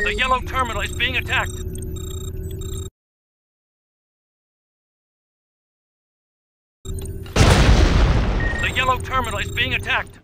The yellow terminal is being attacked. The yellow terminal is being attacked.